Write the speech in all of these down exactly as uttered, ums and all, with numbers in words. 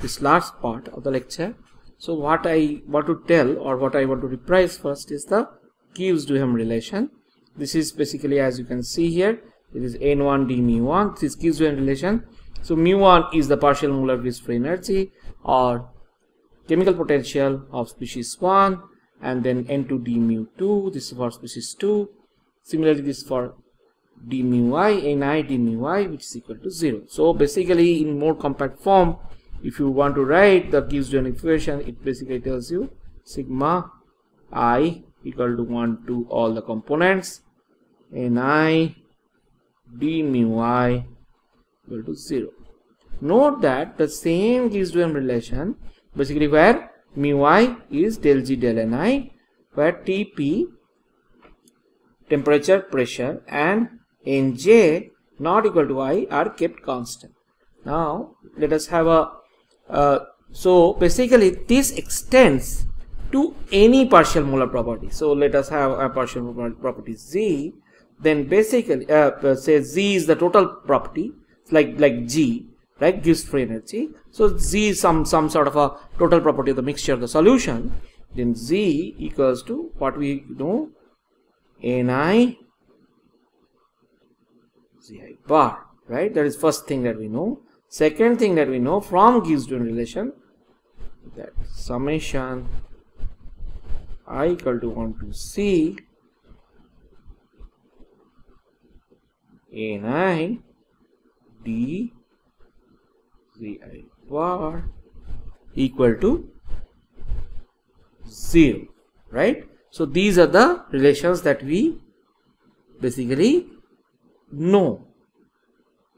this last part of the lecture. So what I want to tell or what I want to reprise first is the Gibbs-Duhem relation. This is basically, as you can see here, it is N one d mu one. This is Gibbs-Duhem relation. So mu one is the partial molar Gibbs free energy or chemical potential of species one, and then N two d mu two, this is for species two. Similarly, this is for d mu I, Ni d mu I, which is equal to zero. So basically, in more compact form, if you want to write the Gibbs-Duhem equation, it basically tells you sigma I equal to one to all the components, Ni d mu I equal to zero. Note that the same Gibbs-Duhem relation, basically where mu I is del G del Ni, where T P temperature, pressure, and Nj not equal to I are kept constant. Now let us have a uh, so basically this extends to any partial molar property. So let us have a partial molar property Z. Then basically uh, say Z is the total property, like like G, right, gives free energy. So Z is some some sort of a total property of the mixture of the solution. Then Z equals to what we know, Ni Zi bar, right? That is first thing that we know. Second thing that we know from Gibbs-Duhem relation, that summation I equal to one to C Ni d Zi bar equal to zero, right? So these are the relations that we basically know,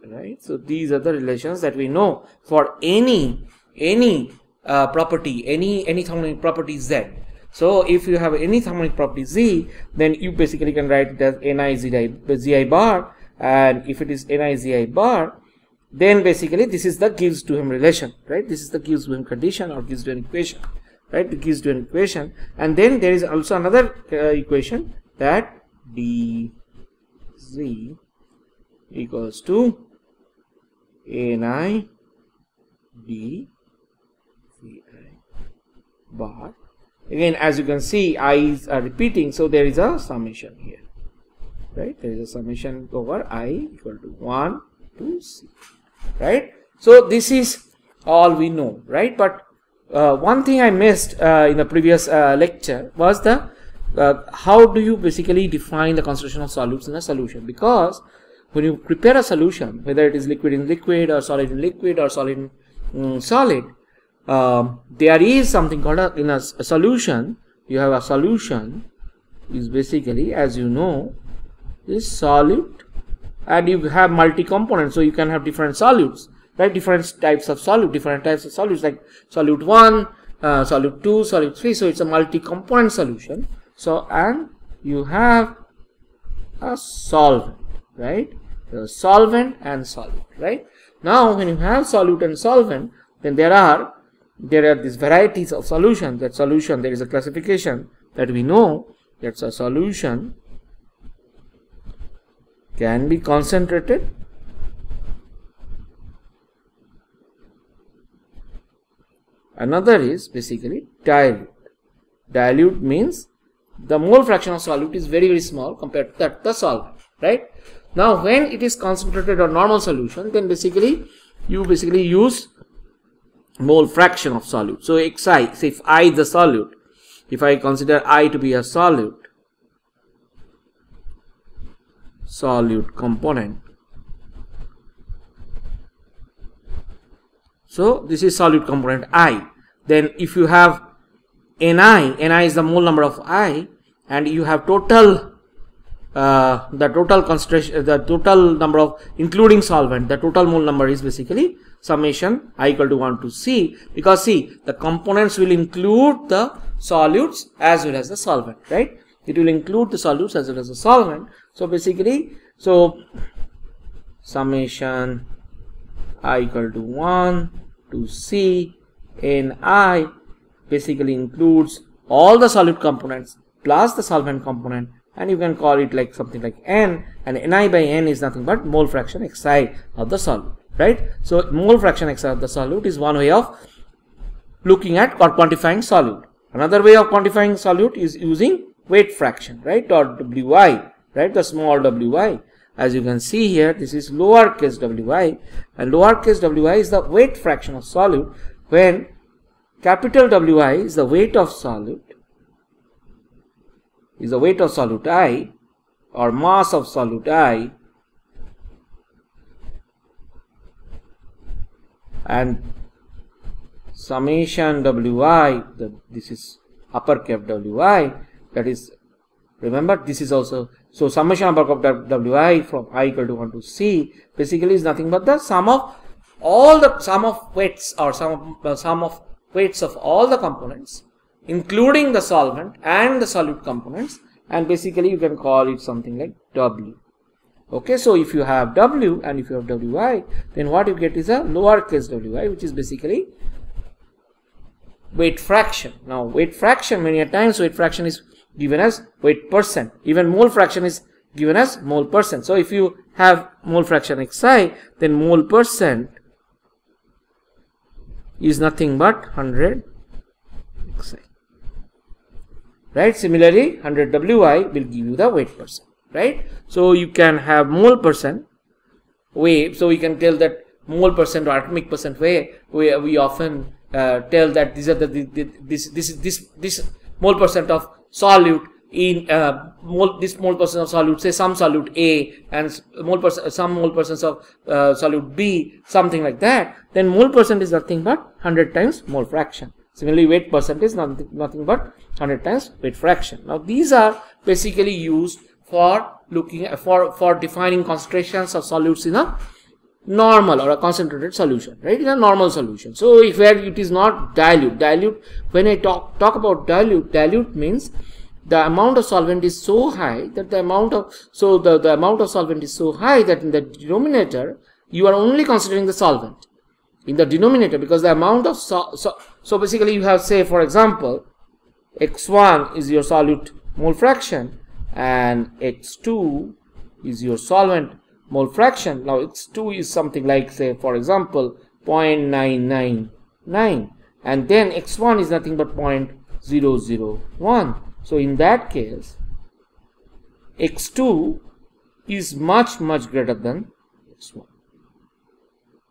right? So these are the relations that we know for any any uh, property, any any thermodynamic property Z. So if you have any thermodynamic property Z, then you basically can write it as Ni Zi, Zi bar, and if it is Ni Zi bar, then basically this is the Gibbs-Duhem relation, right? This is the Gibbs-Duhem condition or Gibbs-Duhem equation, right? The Gibbs-Duhem equation. And then there is also another uh, equation, that d z equals to Ni d Zi bar. Again, as you can see, i's are repeating, so there is a summation here, right? There is a summation over I equal to one to C, right? So this is all we know, right? But Uh, one thing I missed uh, in the previous uh, lecture was the uh, how do you basically define the concentration of solutes in a solution, because when you prepare a solution, whether it is liquid in liquid or solid in liquid or solid in um, solid, uh, there is something called a, in a, a solution, you have a solution is basically, as you know, is solute, and you have multi components, so you can have different solutes, right? Different types of solute, different types of solutes like solute one, uh, solute two, solute three. So it's a multi-component solution. So and you have a solvent, right? A solvent and solute, right? Now when you have solute and solvent, then there are there are these varieties of solutions. That solution, there is a classification that we know. That's a solution can be concentrated . Another is basically dilute. Dilute means the mole fraction of solute is very very small compared to that the solvent, right? Now when it is concentrated or normal solution, then basically you basically use mole fraction of solute. So xi, so if I the solute, if I consider I to be a solute, solute component. So this is solute component I. Then if you have Ni, Ni is the mole number of I, and you have total, uh, the total concentration, the total number of including solvent, the total mole number is basically summation I equal to one to C, because see, the components will include the solutes as well as the solvent, right? It will include the solutes as well as the solvent. So basically, so summation I equal to one to C Ni basically includes all the solute components plus the solvent component, and you can call it like something like N, and Ni by N is nothing but mole fraction Xi of the solute. right? So mole fraction x of the solute is one way of looking at or quantifying solute. Another way of quantifying solute is using weight fraction, right, or W I, right, the small W I. As you can see here, this is lower case W I, and lower case W I is the weight fraction of solute, when capital W I is the weight of solute, is the weight of solute I, or mass of solute I, and summation W I, the, this is upper cap W I, that is, remember this is also, so summation upper cap W I from I equal to one to C basically is nothing but the sum of all the sum of weights or sum of, uh, sum of weights of all the components, including the solvent and the solute components, and basically you can call it something like W. Okay, so if you have W and if you have W I, then what you get is a lowercase W I, which is basically weight fraction. Now weight fraction, many a times weight fraction is given as weight percent, even mole fraction is given as mole percent. So if you have mole fraction Xi, then mole percent is nothing but one hundred Xi. Right, similarly one hundred W I will give you the weight percent, right? So you can have mole percent way, so we can tell that mole percent or atomic percent way, where we often uh, tell that these are the, the, the this this this this mole percent of solute in uh, mole, this mole percent of solute, say some solute A and mole percent, some mole percent of uh, solute B, something like that. Then mole percent is nothing but one hundred times mole fraction. Similarly, weight percent is nothing, nothing but one hundred times weight fraction. Now, these are basically used for looking at, for for defining concentrations of solutes in a normal or a concentrated solution, right? In a normal solution. So, if where it is not dilute, dilute. When I talk talk about dilute, dilute means the amount of solvent is so high that the amount of so the the amount of solvent is so high that in the denominator you are only considering the solvent. In the denominator, because the amount of so, so so basically you have, say for example, X one is your solute mole fraction and X two is your solvent mole fraction. Now X two is something like, say for example, zero point nine nine nine, and then X one is nothing but zero point zero zero one. So in that case X two is much much greater than X one.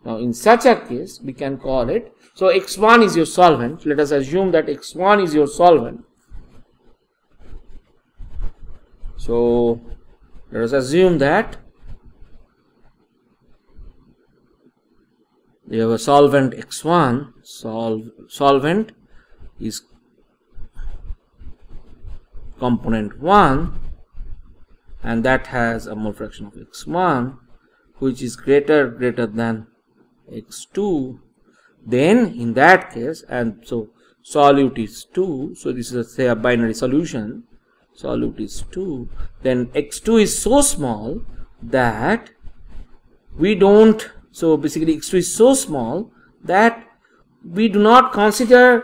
Now in such a case we can call it, so X one is your solvent, let us assume that X one is your solvent. So let us assume that we have a solvent X one, sol solvent is component one, and that has a mole fraction of X one which is greater greater than X two. Then in that case, and so solute is two, so this is a, say a binary solution, solute is two, then X two is so small that we don't, so basically X two is so small that we do not consider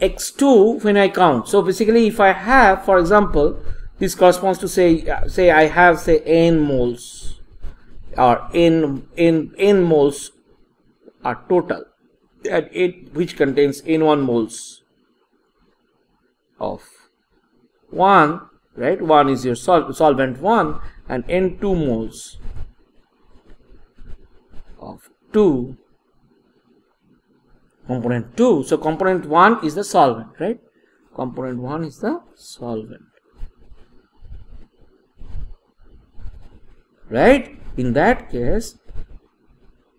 X two when I count. So basically if I have, for example, this corresponds to say say I have say n moles or n n n moles are total, at it which contains n one moles of one, right? one is your sol solvent one, and n two moles of two, component two. So component one is the solvent, right? Component one is the solvent, right? In that case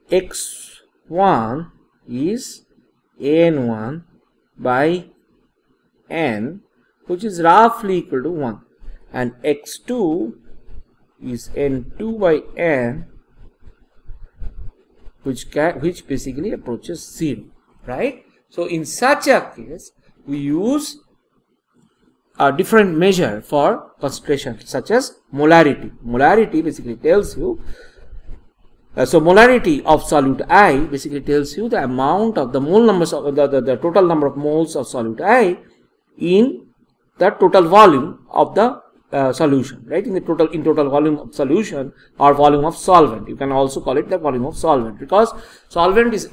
X one is N one by N, which is roughly equal to one, and X two is N two by N, which can, which basically approaches zero, right? So in such a case we use a different measure for concentration, such as molarity. Molarity basically tells you, uh, so molarity of solute I basically tells you the amount of the mole numbers of the, the, the total number of moles of solute I in the total volume of the uh, solution, right? In the total, in total volume of solution or volume of solvent. You can also call it the volume of solvent, because solvent is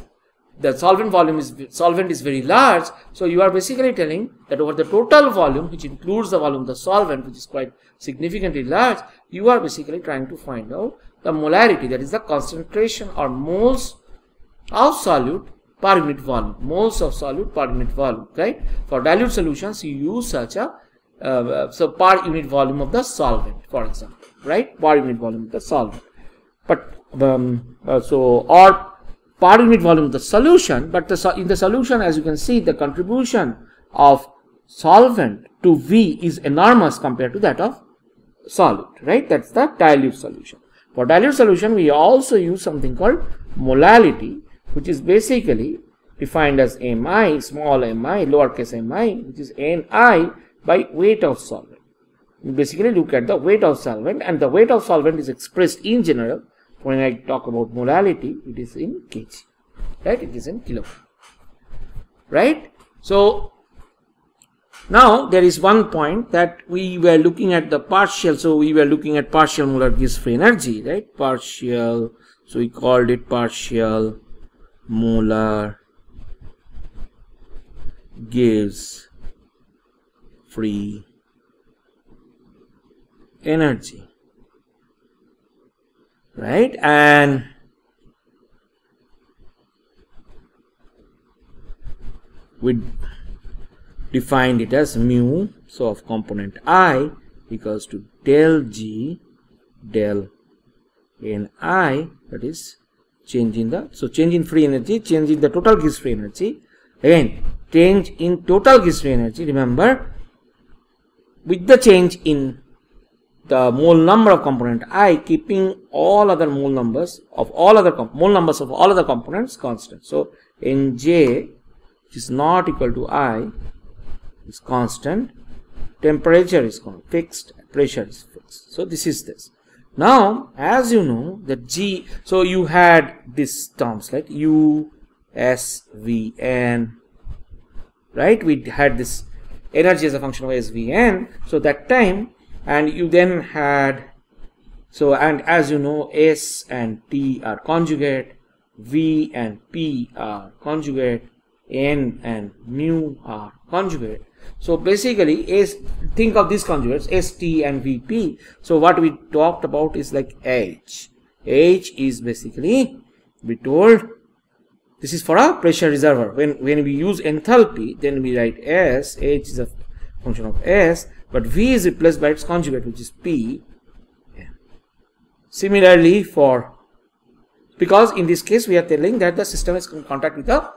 the solvent volume is solvent is very large. So you are basically telling that over the total volume, which includes the volume of the solvent, which is quite significantly large, you are basically trying to find out the molarity, that is the concentration or moles of solute per unit volume, moles of solute per unit volume, right? For dilute solutions, you use such a uh, so per unit volume of the solvent, for example, right? Per unit volume of the solvent, but um, uh, so or per unit volume of the solution. But the, in the solution, as you can see, the contribution of solvent to V is enormous compared to that of solute, right? That's the dilute solution. For dilute solution, we also use something called molality, which is basically defined as mi, small mi, lowercase mi, which is Ni by weight of solvent. You basically look at the weight of solvent, and the weight of solvent is expressed in general. When I talk about molality, it is in kg, right? It is in kilogram, right? So now there is one point that we were looking at the partial. So we were looking at partial molar Gibbs free energy, right? Partial. So we called it partial molar Gibbs free energy, right? And we defined it as mu, so of component I, equals to del G del N I, that is change in the, so change in free energy, change in the total Gibbs free energy. Again, change in total Gibbs free energy, remember, with the change in the mole number of component I, keeping all other mole numbers of all other mole numbers of all other components constant. So Nj, which is not equal to I, is constant. Temperature is fixed. Pressure is fixed. So this is this. Now, as you know, the G. So you had these terms like U, S, V, N. Right? We had this energy as a function of S, V, N. So that time. And you then had, so, and as you know, S and T are conjugate, V and P are conjugate, N and mu are conjugate. So basically, S, think of these conjugates, S, T and V, P. So what we talked about is like H. H is basically, we told, this is for a pressure reservoir. When, when we use enthalpy, then we write S, H is a function of S, but V is replaced by its conjugate, which is P. Yeah. Similarly, for, because in this case we are telling that the system is in contact with the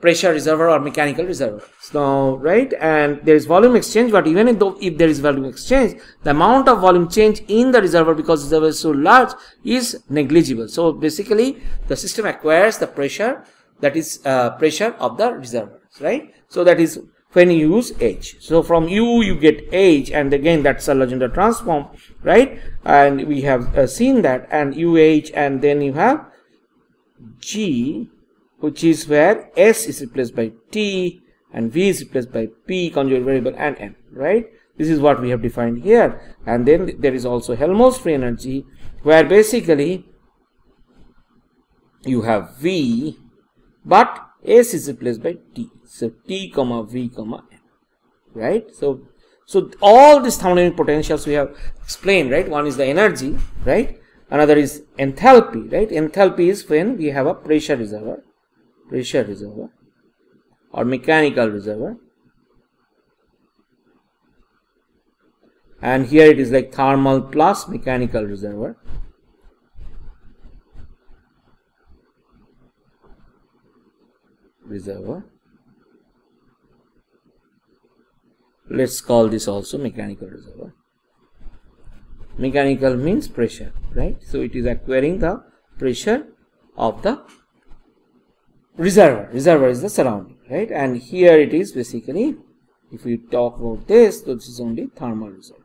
pressure reservoir or mechanical reservoir. So, right, and there is volume exchange, but even if, though, if there is volume exchange, the amount of volume change in the reservoir, because the reservoir is so large, is negligible. So basically, the system acquires the pressure, that is uh, pressure of the reservoir, right? So that is when you use H. So from U you get H, and again that's a Legendre transform, right? And we have uh, seen that, and UH, and then you have G, which is where S is replaced by T and V is replaced by P, conjugate variable, and N, right? This is what we have defined here. And then there is also Helmholtz free energy, where basically you have V, but S is replaced by T. So T comma V comma N, right? So, so all these thermodynamic potentials we have explained, right? One is the energy, right? Another is enthalpy, right? Enthalpy is when we have a pressure reservoir, pressure reservoir or mechanical reservoir. And here it is like thermal plus mechanical reservoir. reservoir. Let's call this also mechanical reservoir. Mechanical means pressure, right? So it is acquiring the pressure of the reservoir. Reservoir is the surrounding, right? And here it is basically, if we talk about this, so this is only thermal reservoir.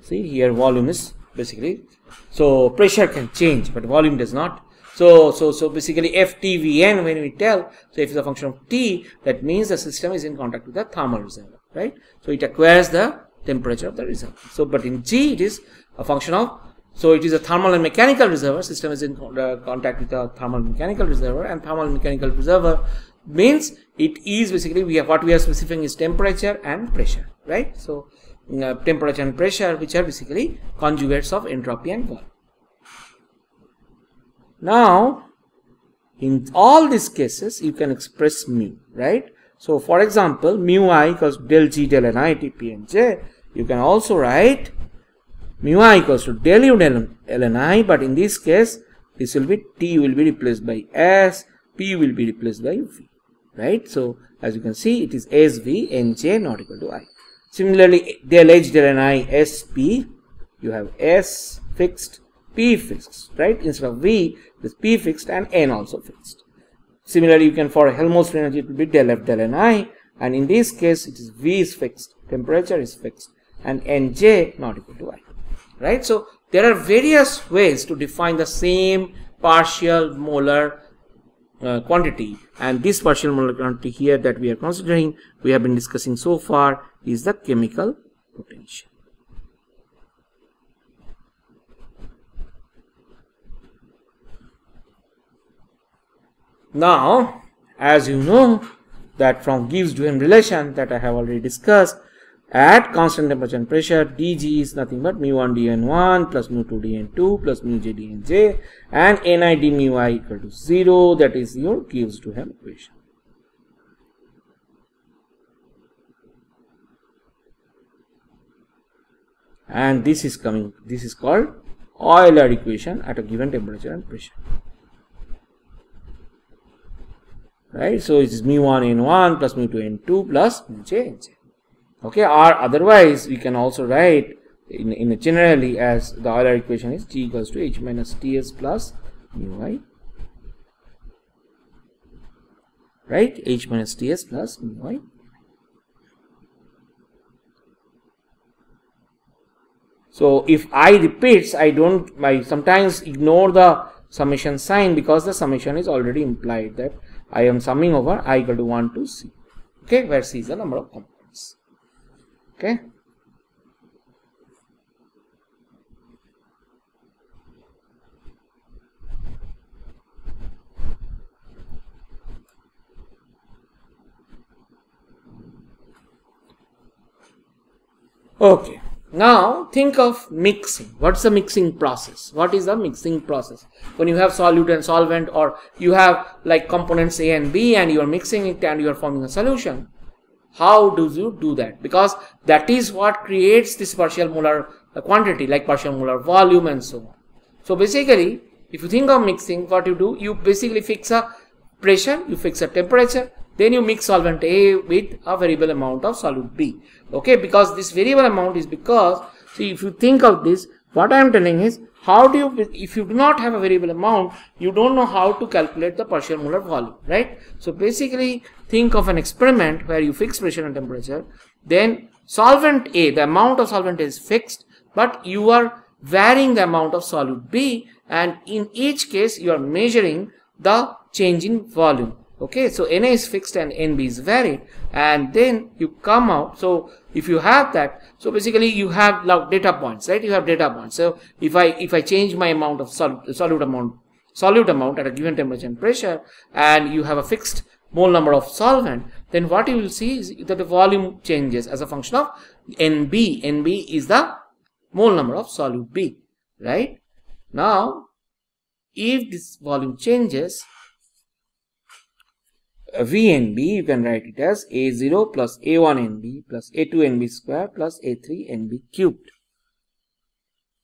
See, here volume is basically, so pressure can change, but volume does not. So, so, so basically F T V N, when we tell, so if it's a function of T, that means the system is in contact with the thermal reservoir, right? So it acquires the temperature of the reservoir. So, but in G, it is a function of, so it is a thermal and mechanical reservoir. System is in contact with the thermal and mechanical reservoir, and thermal and mechanical reservoir means it is basically, we have, what we are specifying is temperature and pressure, right? So uh, temperature and pressure, which are basically conjugates of entropy and volume. Now in all these cases you can express mu, right? So for example, mu I equals del G del N I T P and J. You can also write mu I equals to del U del L N I, but in this case this will be T will be replaced by S, P will be replaced by V, right? So as you can see, it is S V N J not equal to I. Similarly, del H del N I S P, you have S fixed, P fixed, right? Instead of V, this P fixed and N also fixed. Similarly, you can, for Helmholtz energy, it will be del F del N I, and in this case it is V is fixed, temperature is fixed, and N J not equal to I. Right, so there are various ways to define the same partial molar uh, quantity, and this partial molar quantity here that we are considering, we have been discussing so far, is the chemical potential. Now, as you know that from Gibbs-Duhem relation that I have already discussed, at constant temperature and pressure, dg is nothing but mu one dN one plus mu two dN two plus mu j dNj, and ni d mu I equal to zero. That is your Gibbs-Duhem equation. And this is coming, this is called Euler equation at a given temperature and pressure. Right, so it is mu one N one plus mu two N two plus mu j Nj. Okay, or otherwise we can also write in, in a generally as the Euler equation is G equals to H minus Ts plus mu I, right? H minus Ts plus mu I. So if I repeats, I don't, I sometimes ignore the summation sign because the summation is already implied that I am summing over I equal to one to C, okay, where C is the number of components. Okay, okay, now think of mixing. What's the mixing process? What is the mixing process? When you have solute and solvent, or you have like components A and B, and you are mixing it and you are forming a solution. How do you do that? Because that is what creates this partial molar quantity, like partial molar volume and so on. So basically, if you think of mixing, what you do, you basically fix a pressure, you fix a temperature, then you mix solvent A with a variable amount of solute B. Okay, because this variable amount is because, see, if you think of this, what I am telling is, how do you, if you do not have a variable amount, you don't know how to calculate the partial molar volume, right? So basically, think of an experiment where you fix pressure and temperature, then solvent A, the amount of solvent A is fixed, but you are varying the amount of solute B, and in each case you are measuring the change in volume. Okay, so Na is fixed and Nb is varied, and then you come out. So if you have that, so basically you have like data points, right? You have data points. So if I if I change my amount of sol solute amount solute amount at a given temperature and pressure, and you have a fixed mole number of solvent, then what you will see is that the volume changes as a function of Nb. Nb is the mole number of solute B, right? Now, if this volume changes, V N B, you can write it as A zero plus A one N B plus A two N B square plus A three N B cubed,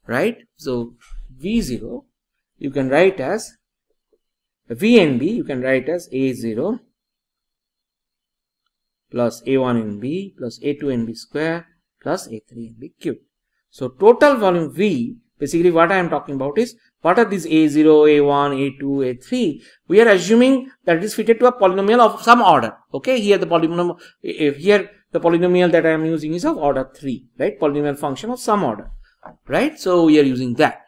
right? So V zero, you can write as V N B, you can write as A zero plus A one N B plus A two N B square plus A three N B cubed. So total volume V, basically what I am talking about is, what are these A zero, A one, A two, A three? We are assuming that it is fitted to a polynomial of some order. Okay, here the polynomial, here the polynomial that I am using is of order three, right? Polynomial function of some order, right? So we are using that.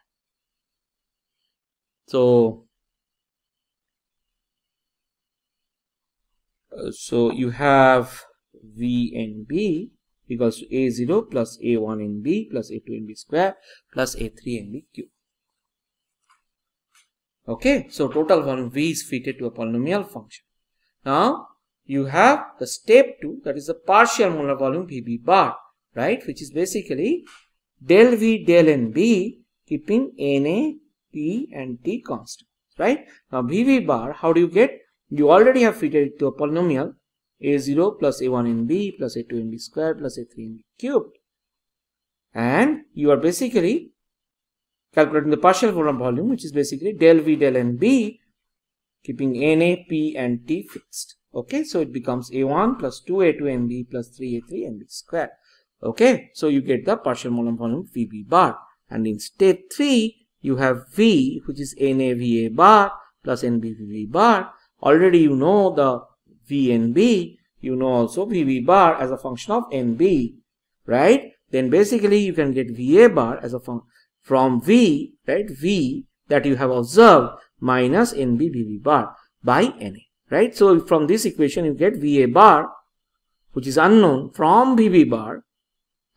So Uh, so you have V and B equals to A zero plus A one and B plus A two and B square plus A three and B cube. Okay, so total volume V is fitted to a polynomial function. Now you have the step two, that is the partial molar volume V B bar, right, which is basically del V, del and B, keeping Na, P and T constant, right. Now V B bar, how do you get? You already have fitted it to a polynomial A zero plus A one and B plus A two and B square plus A three and B cubed, and you are basically calculating the partial molar volume, which is basically del V, del and B, keeping Na, P and T fixed. Okay, so it becomes A one plus two A two and B plus three A three and B square. Okay, so you get the partial molar volume V B bar. And in step three, you have V, which is Na V A bar plus N B V B bar. Already you know the V and B, you know also V B bar as a function of N B, right? Then basically you can get V A bar as a function from V, right? V that you have observed minus N B V B bar by N A, right? So from this equation you get V A bar, which is unknown, from V B bar,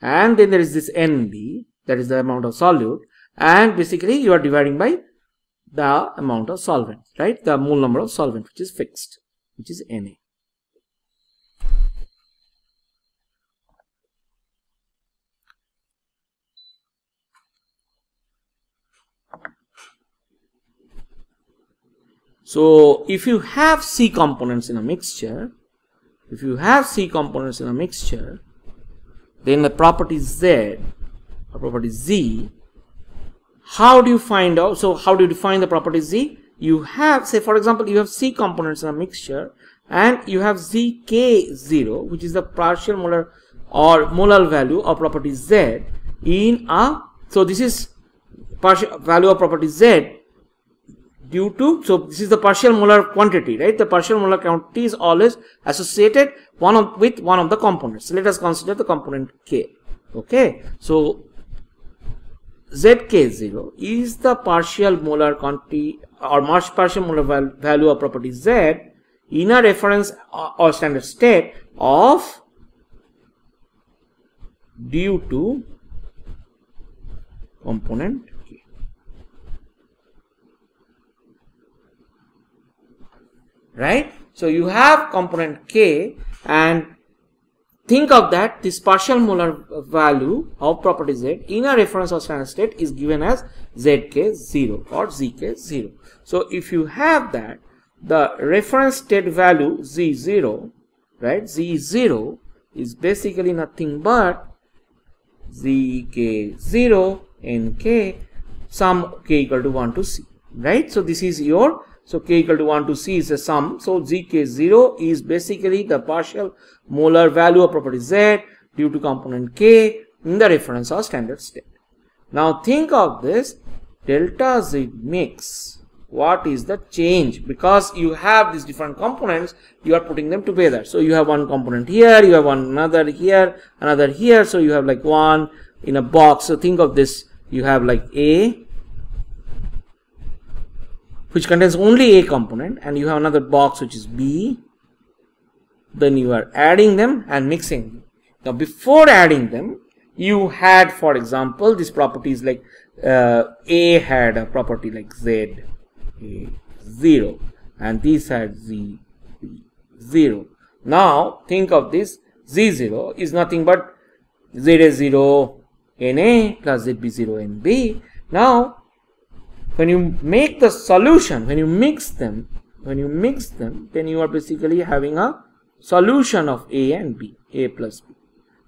and then there is this N B, that is the amount of solute, and basically you are dividing by the amount of solvent, right? The mole number of solvent, which is fixed, which is Na. So if you have C components in a mixture, if you have C components in a mixture, then the property Z or property Z, how do you find out? So how do you define the property Z? You have, say for example, you have C components in a mixture and you have Z K zero, which is the partial molar or molar value of property Z in a, so this is partial value of property Z due to, so this is the partial molar quantity, right? The partial molar quantity is always associated one of, with one of the components. So let us consider the component K. Okay, so Z K zero is the partial molar quantity or partial molar val value of property Z in a reference or, or standard state of due to component K. Right? So you have component K, and think of that this partial molar value of property Z in a reference or standard state is given as Z K zero or Z K zero. So if you have that, the reference state value Z zero, right, Z zero is basically nothing but Z K zero and K, sum K equal to one to C, right? So this is your, so K equal to one to C is a sum. So Z K zero is basically the partial molar value of property Z due to component K in the reference or standard state. Now think of this delta Z mix. What is the change? Because you have these different components, you are putting them together. So you have one component here, you have one another here, another here. So you have like one in a box. So think of this. You have like A, which contains only a component, and you have another box which is B. Then you are adding them and mixing them. Now before adding them, you had, for example, these properties like uh, A had a property like Z A zero and these had Z B zero. Now think of this, Z zero is nothing but Z A zero N A plus Z B zero N B. Now when you make the solution, when you mix them, when you mix them, then you are basically having a solution of A and B, A plus B.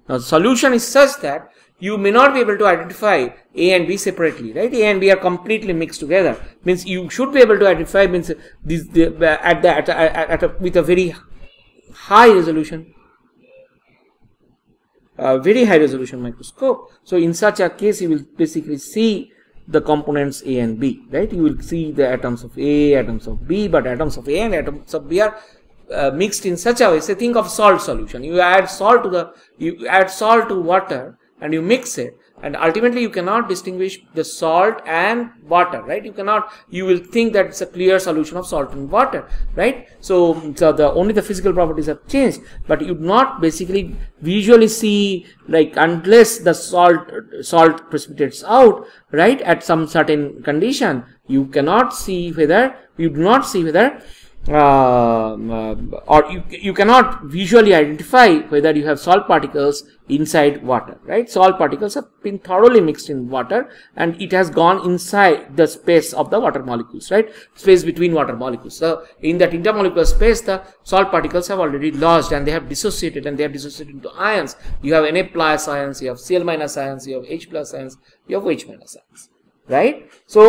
Now solution is such that you may not be able to identify A and B separately, right? A and B are completely mixed together. Means you should be able to identify, means these the, at the at, a, at a, with a very high resolution, a very high resolution microscope. So in such a case, you will basically see the components A and B, right? You will see the atoms of A, atoms of B, but atoms of A and atoms of B are uh, mixed in such a way. Say, think of salt solution. You add salt to the, you add salt to water and you mix it. And ultimately you cannot distinguish the salt and water, right? You cannot, you will think that it's a clear solution of salt and water, right? So, so the only the physical properties have changed, but you do not basically visually see, like, unless the salt salt precipitates out, right, at some certain condition, you cannot see whether, you do not see whether Uh, or you, you cannot visually identify whether you have salt particles inside water, right? Salt particles have been thoroughly mixed in water and it has gone inside the space of the water molecules, right? Space between water molecules. So, in that intermolecular space, the salt particles have already lodged and they have dissociated and they have dissociated into ions. You have Na plus ions, you have Cl minus ions, you have H plus ions, you have OH minus ions, right? So,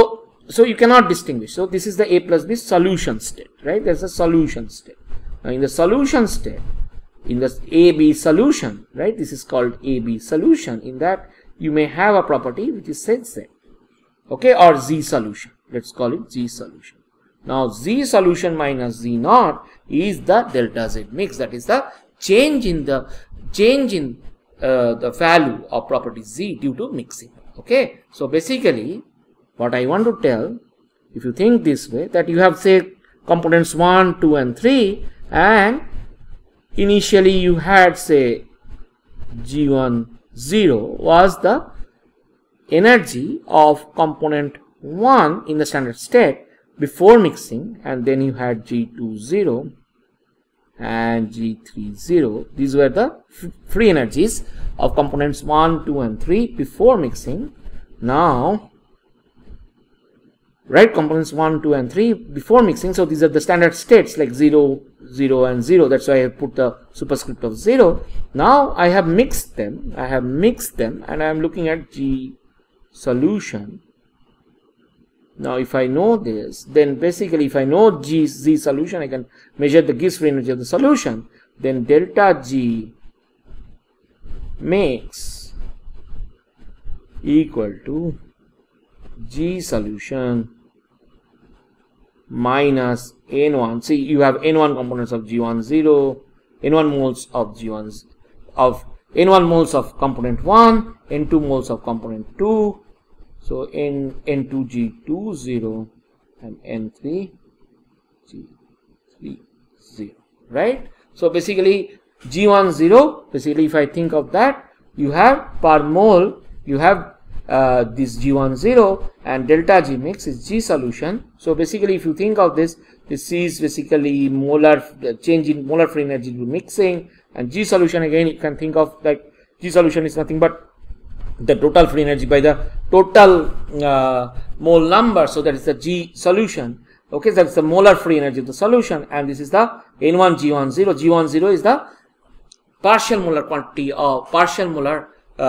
So you cannot distinguish. So this is the A plus B solution state, right? There's a solution state. Now in the solution state, in the A B solution, right? This is called A B solution. In that you may have a property which is sensate, okay? Or Z solution. Let's call it Z solution. Now Z solution minus Z naught is the delta Z mix. That is the change in the change in uh, the value of property Z due to mixing. Okay. So basically, what I want to tell, if you think this way, that you have, say, components one, two and three, and initially you had, say, G one, zero was the energy of component one in the standard state before mixing, and then you had G two, zero and G three, zero. These were the free energies of components one, two and three before mixing. Now, right, components one, two and three before mixing. So these are the standard states like zero, zero and zero. That's why I have put the superscript of zero. Now I have mixed them. I have mixed them and I am looking at G solution. Now if I know this, then basically if I know G, Z solution, I can measure the Gibbs free energy of the solution. Then delta G mix equal to G solution minus N one. See, you have N one components of G one, zero, N one moles of G one, of N one moles of component one, N two moles of component two. So N, N two, G two, zero and N three, G three, zero, right? So basically G one, zero, basically if I think of that, you have per mole, you have Uh, this G one, zero and delta G mix is G solution. So basically if you think of this, this C is basically molar uh, change in molar free energy due to mixing, and G solution again you can think of like G solution is nothing but the total free energy by the total uh, mole number. So that is the G solution, okay? That is the molar free energy of the solution, and this is the N one G one, zero. G one, zero is the partial molar quantity or partial molar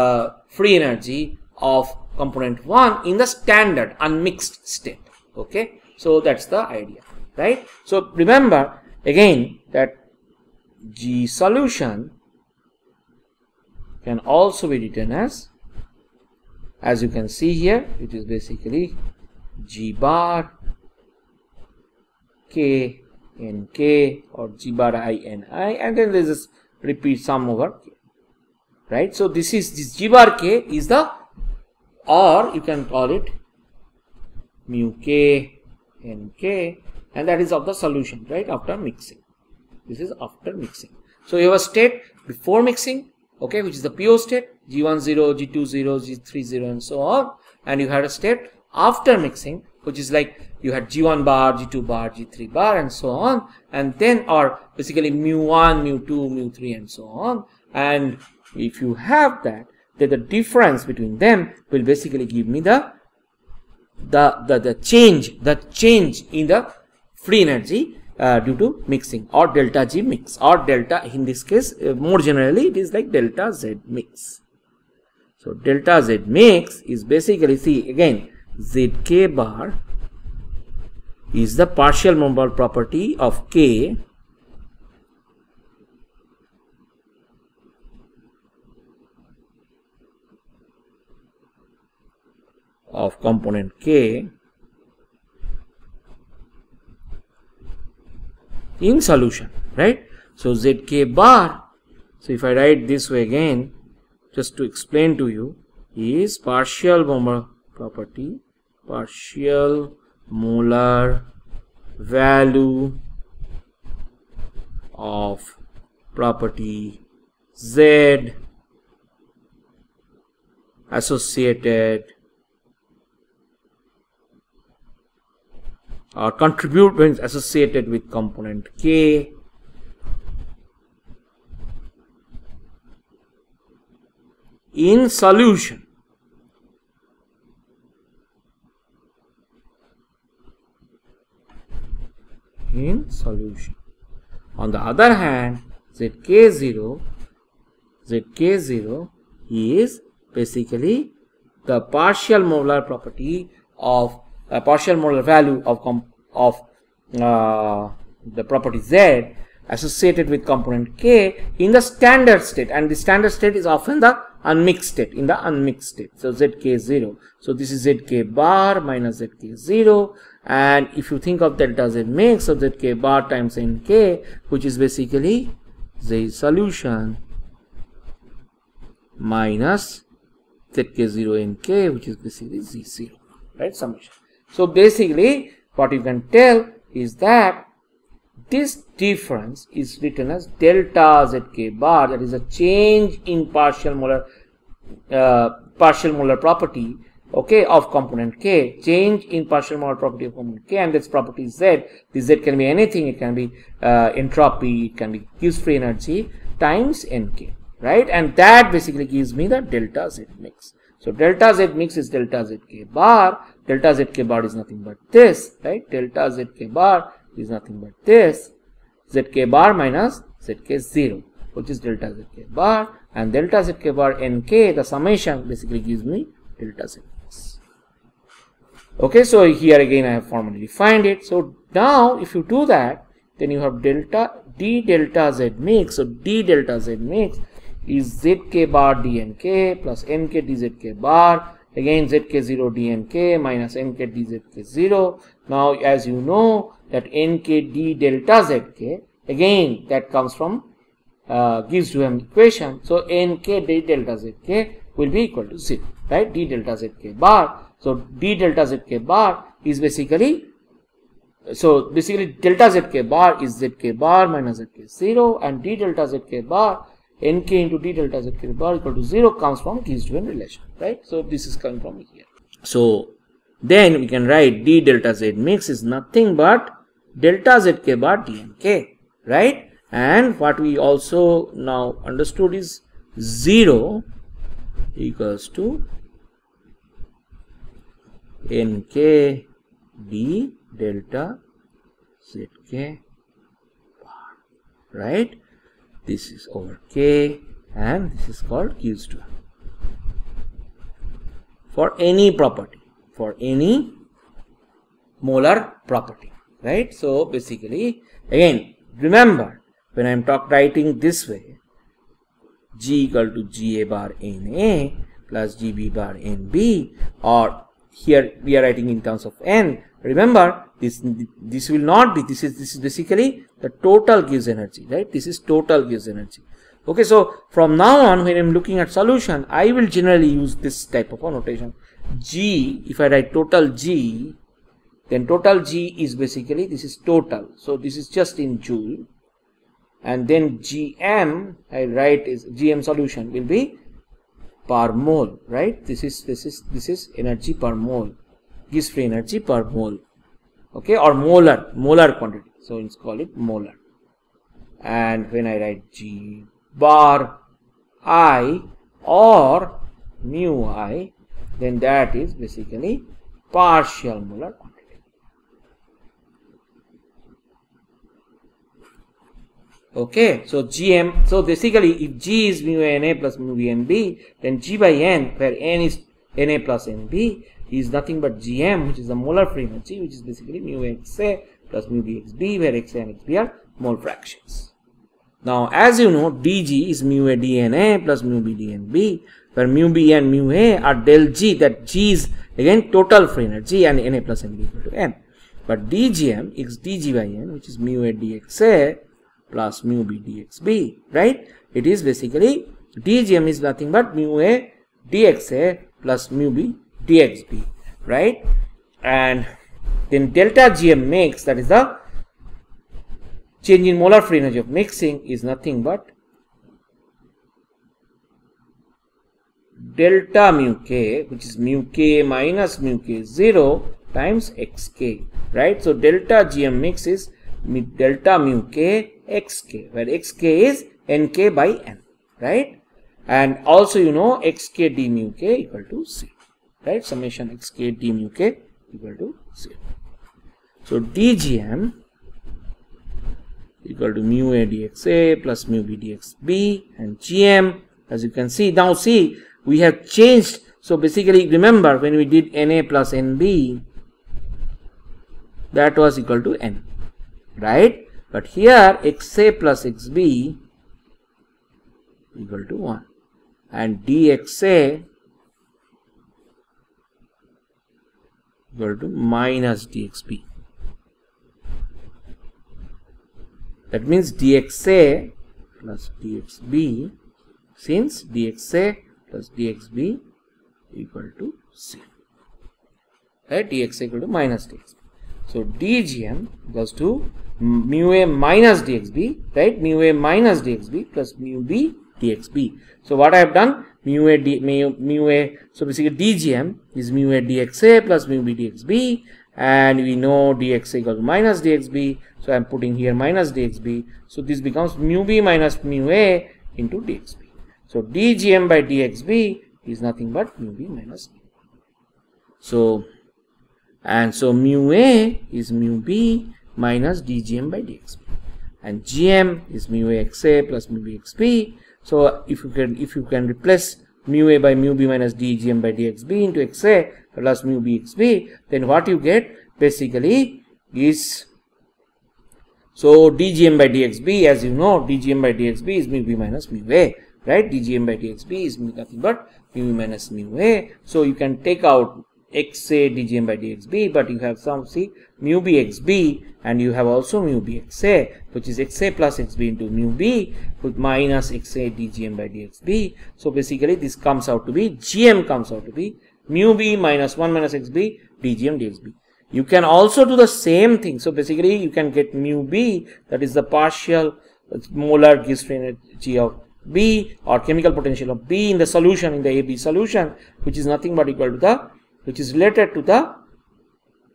uh, free energy of component one in the standard unmixed state, okay? So that's the idea, right? So remember again that G solution can also be written as, as you can see here, it is basically G bar K N K or G bar I N I, and then there's this repeat sum over K, right? So this is, this G bar K is the, or you can call it mu K N K, and that is of the solution, right, after mixing. This is after mixing. So you have a state before mixing, okay, which is the pure state, G one, zero, G two, zero, G three, zero and so on, and you had a state after mixing which is like you had G one bar, G two bar, G three bar and so on, and then or basically mu one, mu two, mu three and so on. And if you have that, that the difference between them will basically give me the, the the the change the change in the free energy uh, due to mixing, or delta G mix, or delta, in this case uh, more generally it is like delta Z mix. So delta Z mix is basically, see again, Z K bar is the partial molar property of K of component K in solution, right? So Z K bar, so if I write this way again just to explain to you, is partial molar property, partial molar value of property Z associated or contribute when associated with component K, in solution in solution. On the other hand, Z K zero Z K zero is basically the partial molar property of a uh, partial molar value of comp of uh, the property Z associated with component K in the standard state, and the standard state is often the unmixed state, in the unmixed state. So Z K zero, so this is Z K bar minus Z K zero, and if you think of delta Z mix, so Z K bar times N K, which is basically Z solution minus Z K zero N K, which is basically Z zero, right, summation. So basically what you can tell is that this difference is written as delta Z K bar, that is a change in partial molar uh, partial molar property, okay, of component K, change in partial molar property of component K, and this property Z, this Z can be anything, it can be uh, entropy, it can be Gibbs free energy, times N K, right, and that basically gives me the delta Z mix. So delta Z mix is delta Z K bar, delta Z K bar is nothing but this, right, delta Z K bar is nothing but this, Z K bar minus Z K zero, which is delta Z K bar, and delta Z K bar N K, the summation basically gives me delta Z mix. Okay, so here again I have formally defined it. So now if you do that, then you have delta D delta Z mix. So D delta Z mix is Z K bar D N K plus N K D Z K bar, again Z K zero D N K minus N K D Z K zero. Now as you know that N K D delta Z K, again that comes from uh, Gibbs-Duhem equation. So N K D delta Z K will be equal to zero, right, D delta Z K bar. So D delta Z K bar is basically, so basically delta Z K bar is Z K bar minus Z K zero, and D delta Z K bar N K into D delta Z K bar equal to zero comes from Gibbs-Duhem relation, right. So this is coming from here. So then we can write D delta Z mix is nothing but delta Z K bar D N K, right, and what we also now understood is zero equals to N K D delta Z K bar, right. This is over K, and this is called Gibbs-Duhem for any property, for any molar property, right. So basically again remember, when I am talk writing this way, G equal to G A bar N A plus G B bar N B, or here we are writing in terms of N, remember this this will not be, this is this is basically the total Gibbs energy, right, this is total Gibbs energy. Okay, so from now on when I am looking at solution, I will generally use this type of a notation. G, if I write total G, then total G is basically, this is total, so this is just in joule, and then G M I write is G M solution will be per mole, right, this is this is this is energy per mole, Gibbs free energy per mole, okay, or molar molar quantity, so let's call it molar. And when I write G bar I or mu I, then that is basically partial molar quantity. Okay, so G M, so basically if G is mu N A plus mu B N B, then G by N, where N is N A plus N B, is nothing but G M, which is the molar free energy, which is basically mu X A plus mu B X B, where X A and X B are mole fractions. Now as you know, D G is mu A D N A plus mu B D N B, where mu B and mu A are del G, that G is again total free energy, and N A plus N B equal to N. But D G M is D G by N, which is mu A D X A plus mu B D X B, right, it is basically, D G M is nothing but mu A dxa plus mu b dxb, right? And then delta gm makes, that is the change in molar free energy of mixing, is nothing but delta mu k, which is mu k minus mu k zero times xk, right? So delta gm mix is delta mu k xk, where xk is nk by n, right? And also, you know, xk d mu k equal to zero, right? Summation xk d mu k equal to zero. So dgm equal to mu a dxa plus mu b dxb, and gm, as you can see. Now see, we have changed. So basically, remember when we did na plus nb, that was equal to n, right? But here xa plus xb equal to one, and dxa equal to minus dxb. That means dxa plus dxb, since dxa plus dxb equal to zero, right? dxa equal to minus dxb. So dgm goes to mu a minus dxb, right? Mu a minus dxb plus mu b dxb. So what I have done, mu a d mu, mu a. So basically dgm is mu a dxa plus mu b dxb. And we know dxa equals minus dxb, so I am putting here minus dxb. So this becomes mu b minus mu a into dxb. So dgm by dxb is nothing but mu b minus mu. So, and so mu a is mu b minus dgm by dxb, and gm is mu a xa plus mu b xb. So if you can if you can replace mu a by mu b minus dgm by dxb into xa plus mu b xb, then what you get basically is, so dgm by dxb, as you know, dgm by dxb is mu b minus mu a, right? dgm by dxb is nothing but mu b minus mu a. So you can take out xa dgm by dxb, but you have some, see, mu b xb, and you have also mu b xa, which is xa plus xb into mu b with minus xa dgm by dxb. So basically this comes out to be, gm comes out to be mu b minus one minus xb dgm dxb. You can also do the same thing. So basically you can get mu b, that is the partial molar Gibbs free energy of b, or chemical potential of b in the solution, in the A B solution, which is nothing but equal to the, which is related to the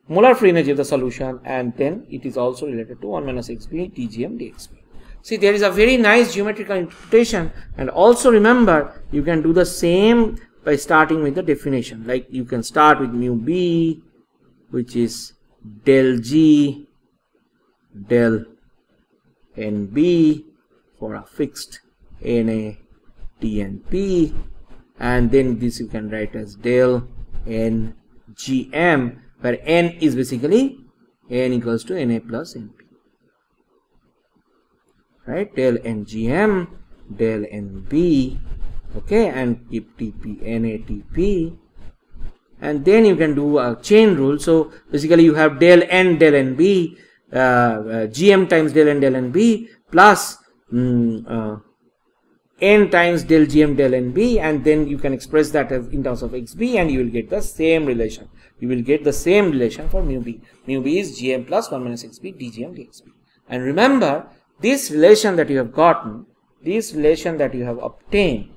molar free energy of the solution, and then it is also related to one minus xb dgm dxb. See, there is a very nice geometrical interpretation, and also remember, you can do the same by starting with the definition. Like you can start with mu b, which is del g del nb for a fixed na dnp, and then this you can write as del n gm, where n is basically n equals to na plus np, right? Del n gm del nb, okay, and keep tp na tp, and then you can do a chain rule. So basically you have del n del nb uh, uh, gm times del n del nb plus mm, uh, n times del gm del nb, and then you can express that as in terms of xb, and you will get the same relation. You will get the same relation for mu b. Mu b is gm plus one minus xb dgm dxb. And remember, this relation that you have gotten, this relation that you have obtained,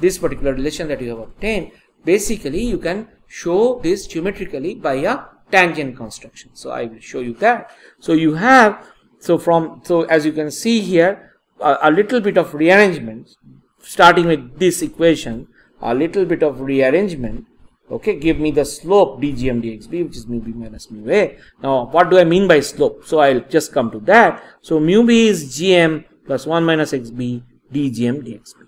this particular relation that you have obtained, basically you can show this geometrically by a tangent construction. So I will show you that. So you have, so from, so as you can see here, a little bit of rearrangement, starting with this equation, a little bit of rearrangement, okay, give me the slope dgm dxb, which is mu b minus mu a. Now what do I mean by slope? So I'll just come to that. So mu b is gm plus one minus xb dgm dxb.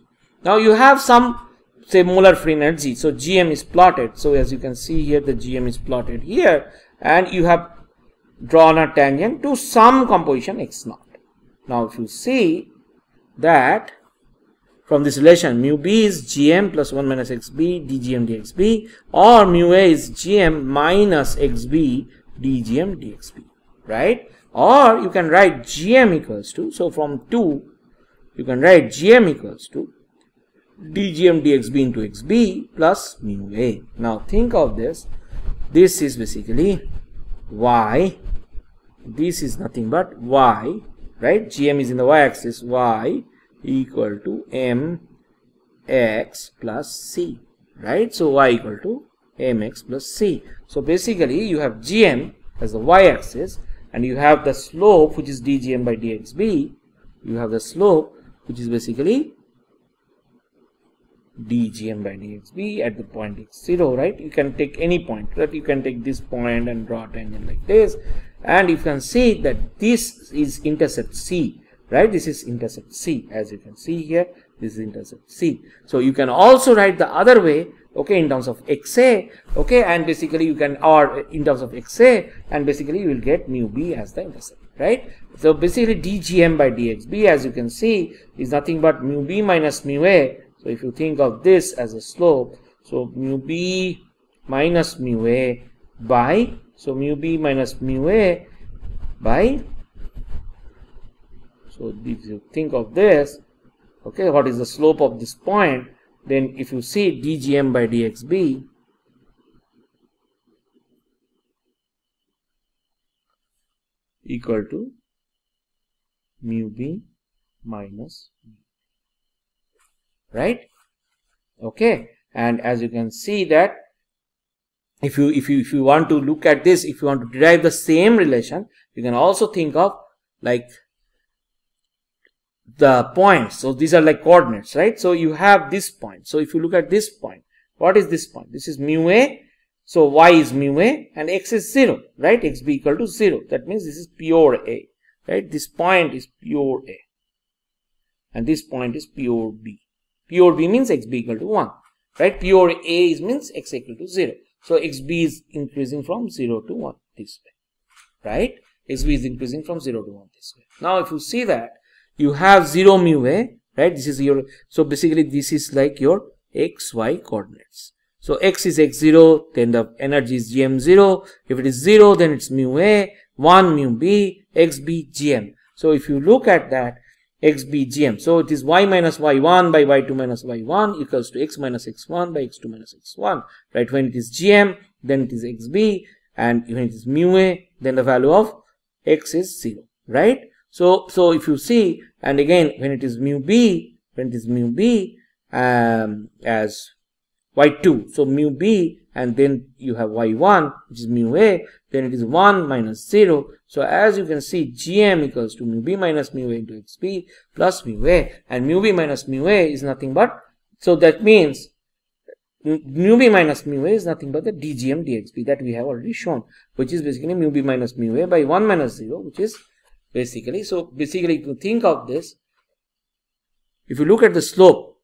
Now you have some, say, molar free energy, so gm is plotted. So as you can see here, the gm is plotted here, and you have drawn a tangent to some composition x naught. Now if you see that from this relation, mu b is gm plus one minus xb dgm dxb, or mu a is gm minus xb dgm dxb, right? Or you can write gm equals to, so from two you can write gm equals to dgm dx being two x b plus mu a. Now think of this. This is basically y. This is nothing but y, right? Gm is in the y-axis. Y equal to m x plus c, right? So y equal to mx plus c. So basically you have gm as the y-axis, and you have the slope, which is dgm by dxb. You have the slope, which is basically dgm by dxb at the point x zero, right? You can take any point, that you can take this point and draw a tangent like this, and you can see that this is intercept c, right? This is intercept c, as you can see here. This is intercept c. So you can also write the other way, okay, in terms of xa, okay, and basically you can, or in terms of xa, and basically you will get mu b as the intercept, right? So basically dgm by dxb, as you can see, is nothing but mu b minus mu a. So if you think of this as a slope, so mu b minus mu a by, so mu b minus mu a by, so if you think of this, okay, what is the slope of this point, then if you see dgm by dxb, equal to mu b minus mu, right? Okay, and as you can see that if you if you if you want to look at this, if you want to derive the same relation, you can also think of like the points. So these are like coordinates, right? So you have this point. So if you look at this point, what is this point? This is mu a. So y is mu a and x is zero, right? X b equal to zero. That means this is pure a, right? This point is pure a, and this point is pure b. Pure b means x b equal to one, right? Pure a is means x equal to zero. So x b is increasing from zero to one this way, right? X b is increasing from zero to one this way. Now if you see that, you have zero mu a, right? This is your, so basically this is like your x, y coordinates. So x is x zero, then the energy is g m zero. If it is zero, then it's mu a, one mu b, x b, gm. So if you look at that, x b, gm. So it is y minus y one by y two minus y one equals to x minus x one by x two minus x one, right? When it is gm, then it is x b, and when it is mu a, then the value of x is zero, right? So, so if you see, and again, when it is mu b, when it is mu b um, as y two, so mu b, and then you have y one, which is mu a, then it is one minus zero. So as you can see, gm equals to mu b minus mu a into xb plus mu a, and mu b minus mu a is nothing but, so that means mu b minus mu a is nothing but the dgm dxb that we have already shown, which is basically mu b minus mu a by one minus zero, which is basically, so basically if you think of this, if you look at the slope,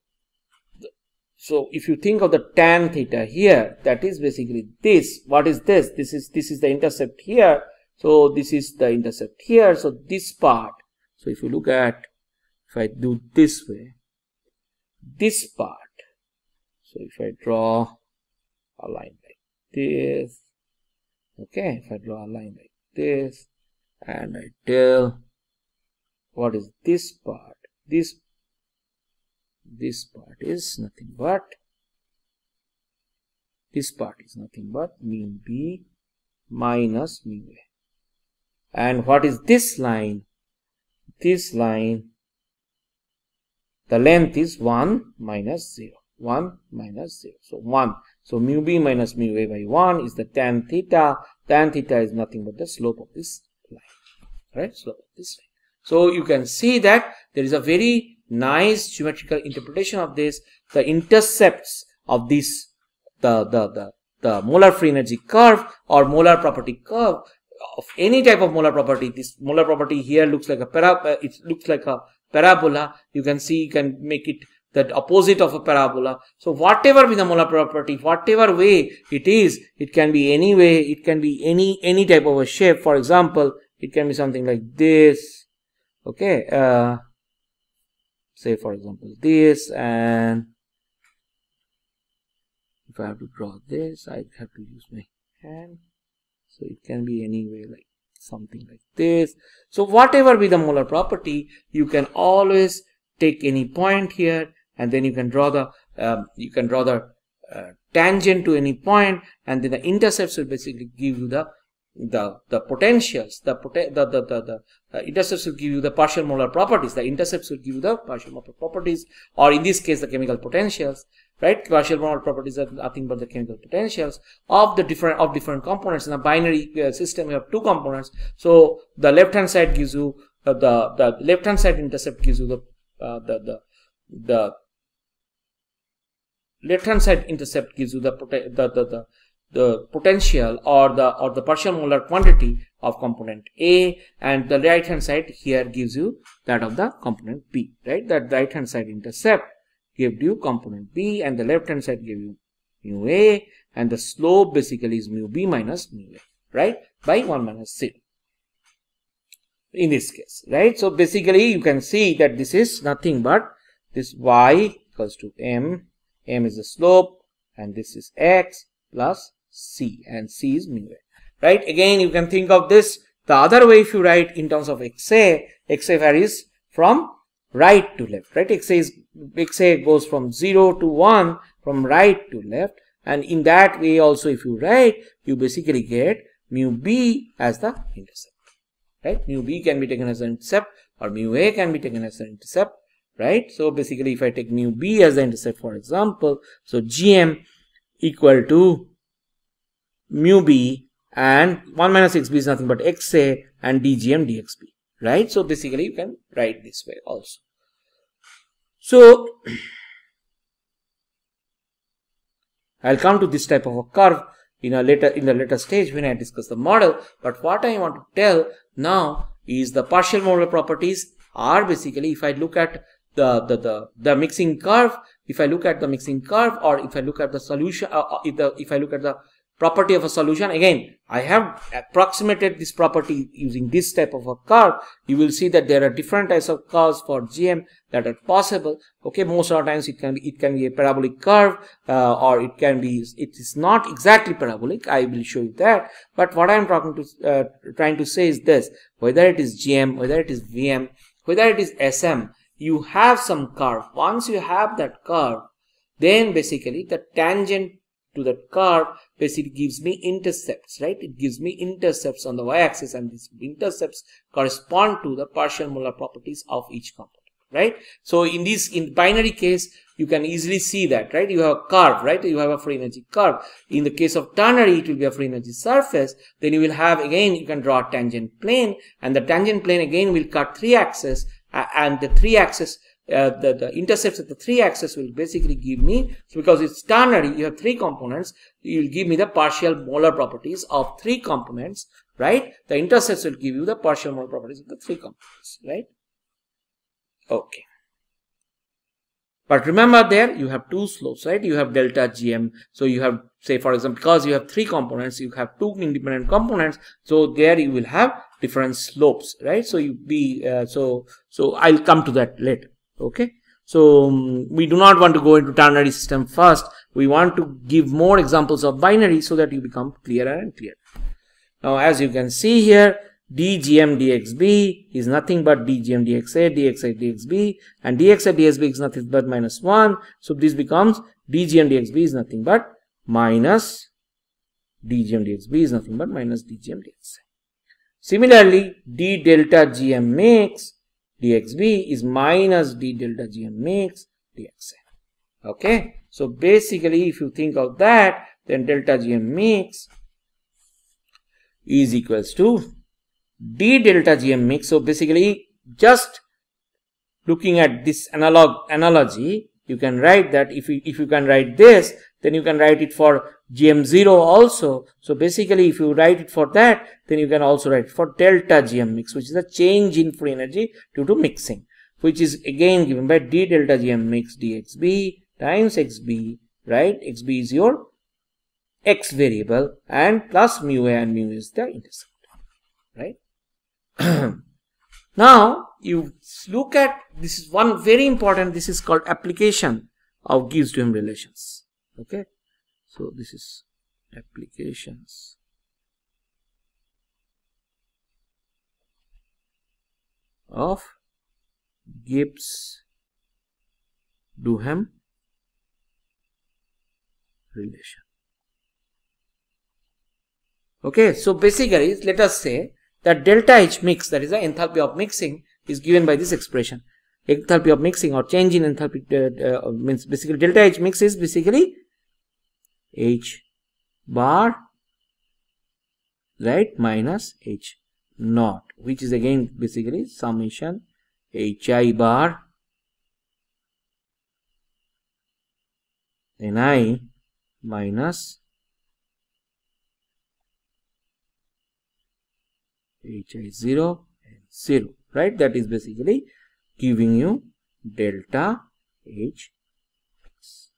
so if you think of the tan theta here, that is basically this, what is this? This is, this is the intercept here, so this is the intercept here, so this part, so if you look at, if I do this way, this part, so if I draw a line like this, okay, if I draw a line like this, and I tell what is this part, this this part is nothing but, this part is nothing but mu b minus mu a, and what is this line? This line, the length is one minus zero, one minus zero, so one. So mu b minus mu a by one is the tan theta. Tan theta is nothing but the slope of this line, right? So this line. So you can see that there is a very nice geometrical interpretation of this. The intercepts of this, the the the, the molar free energy curve or molar property curve of any type of molar property. This molar property here looks like a para, it looks like a parabola. You can see, you can make it that opposite of a parabola. So whatever be the molar property, whatever way it is, it can be any way, it can be any any type of a shape. For example, it can be something like this, okay, uh, say for example this, and if I have to draw this, I have to use my hand, so it can be any way like something like this. So whatever be the molar property, you can always take any point here and then you can draw the um, you can draw the uh, tangent to any point, and then the intercepts will basically give you the the the potentials. The poten the the the, the uh, intercepts will give you the partial molar properties. The intercepts will give you the partial molar properties, or in this case the chemical potentials. Right, partial molar properties are nothing but the chemical potentials of the different of different components. In a binary uh, system, you have two components. So the left hand side gives you uh, the the left hand side intercept gives you the uh, the the the left hand side intercept gives you the the the the the potential or the or the partial molar quantity of component A, and the right hand side here gives you that of the component B. Right, that right hand side intercept give you component B, and the left hand side give you mu A, and the slope basically is mu B minus mu A, right, by one minus zero in this case, right. So basically you can see that this is nothing but this y equals to m, m is the slope, and this is x plus c, and c is mu A, right. Again, you can think of this the other way if you write in terms of xa, xa varies from right to left, right. Xa is Xa goes from zero to one, from right to left, and in that way also if you write, you basically get mu B as the intercept, right. Mu B can be taken as an intercept, or mu A can be taken as an intercept, right. So basically if I take mu B as the intercept, for example, so Gm equal to mu B, and one minus xb is nothing but Xa, and dgm dxb, right. So basically you can write this way also. So I'll come to this type of a curve in a later in the later stage when I discuss the model, but what I want to tell now is the partial molar properties are basically, if I look at the the the, the mixing curve, if I look at the mixing curve, or if I look at the solution, uh, if the if I look at the property of a solution, again I have approximated this property using this type of a curve. You will see that there are different types of curves for G M that are possible. Okay, most of the times it can be it can be a parabolic curve, uh, or it can be it is not exactly parabolic. I will show you that. But what I am talking to uh, trying to say is this: whether it is G M, whether it is V M, whether it is S M, you have some curve. Once you have that curve, then basically the tangent to that curve basically gives me intercepts, right? It gives me intercepts on the y-axis, and these intercepts correspond to the partial molar properties of each component, right? So in this in binary case, you can easily see that, right? You have a curve, right? You have a free energy curve. In the case of ternary, it will be a free energy surface. Then you will have, again, you can draw a tangent plane, and the tangent plane again will cut three axes, uh, and the three axes Uh, the, the intercepts at the three axis will basically give me, so because it's ternary, you have three components, you will give me the partial molar properties of three components, right? The intercepts will give you the partial molar properties of the three components, right? Okay. But remember, there you have two slopes, right? You have delta G M. So you have, say for example, because you have three components, you have two independent components. So there you will have different slopes, right? So you be uh, so so I'll come to that later. Okay, so um, we do not want to go into ternary system first. We want to give more examples of binary so that you become clearer and clearer. Now, as you can see here, dgm dxb is nothing but dgm dxa, dxa dxb, and dxa dxb is nothing but minus one. So this becomes dgm dxb is nothing but minus dgm dxb is nothing but minus dgm dxa. Similarly, d delta gm makes dxb is minus d delta gmx dxa. Okay, so basically if you think of that, then delta gmx is equals to d delta gmx. So basically, just looking at this analog analogy, you can write that if you if you can write this, then you can write it for G M zero also. So basically, if you write it for that, then you can also write for delta G M mix, which is a change in free energy due to mixing, which is again given by d delta G M mix dxb times xb, right? Xb is your x variable, and plus mu a, and mu is the intercept, right? Now you look at this is one very important. This is called application of Gibbs-Duhem relations. Okay, so this is applications of Gibbs Duhem relation. Okay, so basically let us say that delta H mix, that is the enthalpy of mixing, is given by this expression. Enthalpy of mixing or change in enthalpy uh, uh, means basically delta H mix is basically H bar, right, minus H naught, which is again basically summation H I bar N I minus H I zero and zero, right? That is basically giving you delta H mix.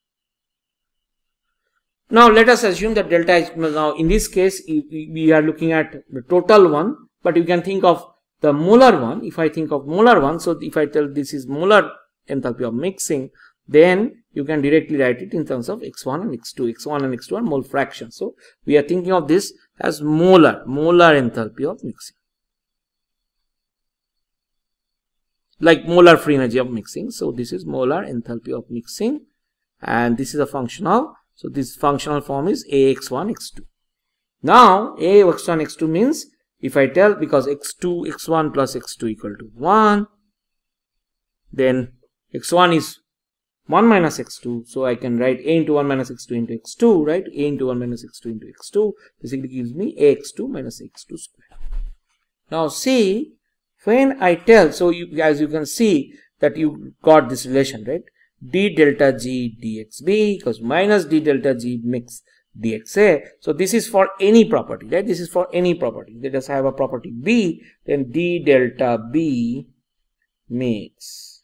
Now let us assume that delta H, now in this case we are looking at the total one, but you can think of the molar one. If I think of molar one, so if I tell this is molar enthalpy of mixing, then you can directly write it in terms of x one and x two. X one and x two are mole fractions. So we are thinking of this as molar, molar enthalpy of mixing, like molar free energy of mixing. So this is molar enthalpy of mixing, and this is a functional. So this functional form is A x one x two. Now A x one x two means, if I tell, because x two x one plus x two equal to one, then x one is one minus x two, so I can write A into one minus x two into x two, right? A into one minus x two into x two basically gives me A x two minus x two square. Now see, when I tell, so you, as you can see that you got this relation, right? D delta G dxB because minus D delta G mix dxa. So this is for any property, right? This is for any property. Let us have a property B, then D delta B mix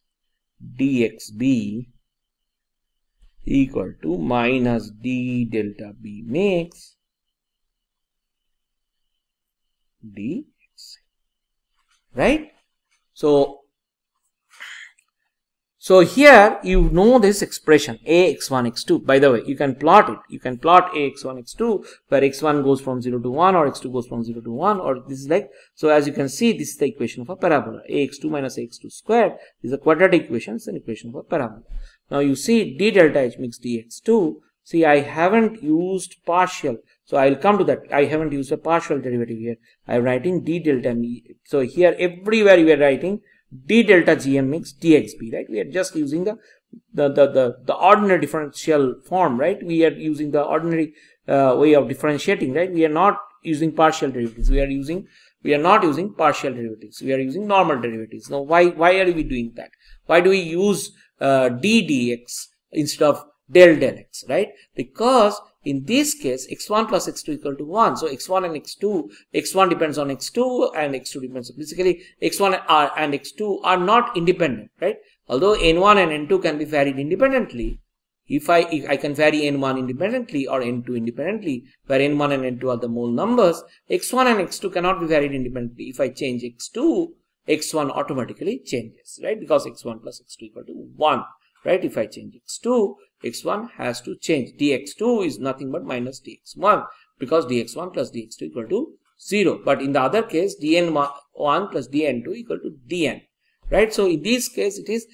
dxB equal to minus D delta B mix D X, right? So, so here you know this expression A x one x two. By the way, you can plot it. You can plot A x one x two where x one goes from zero to one or x two goes from zero to one, or this is like, so as you can see, this is the equation of a parabola. A x two minus A x two squared is a quadratic equation. It's an equation of a parabola. Now you see d delta H mix dx two. See, I haven't used partial, so I'll come to that. I haven't used a partial derivative here. I'm writing d delta me. So here everywhere we are writing d delta gm mix dxb, right? We are just using the the the the, the ordinary differential form, right? We are using the ordinary uh, way of differentiating, right? We are not using partial derivatives. We are using we are not using partial derivatives. We are using normal derivatives. Now why why are we doing that? Why do we use Uh, d dx instead of del del x, right? Because in this case x one plus x two equal to one, so x one and x two, x one depends on x two and x two depends on, basically x one are, and x two are not independent, right? Although n one and n two can be varied independently. If I if I can vary n one independently or n two independently, where n one and n two are the mole numbers, x one and x two cannot be varied independently. If I change x two, x one automatically changes, right? Because x one plus x two equal to one, right? If I change x two, x one has to change. dx two is nothing but minus dx one, because dx one plus dx two equal to zero. But in the other case, dn one plus dn two equal to dn, right? So in this case, it is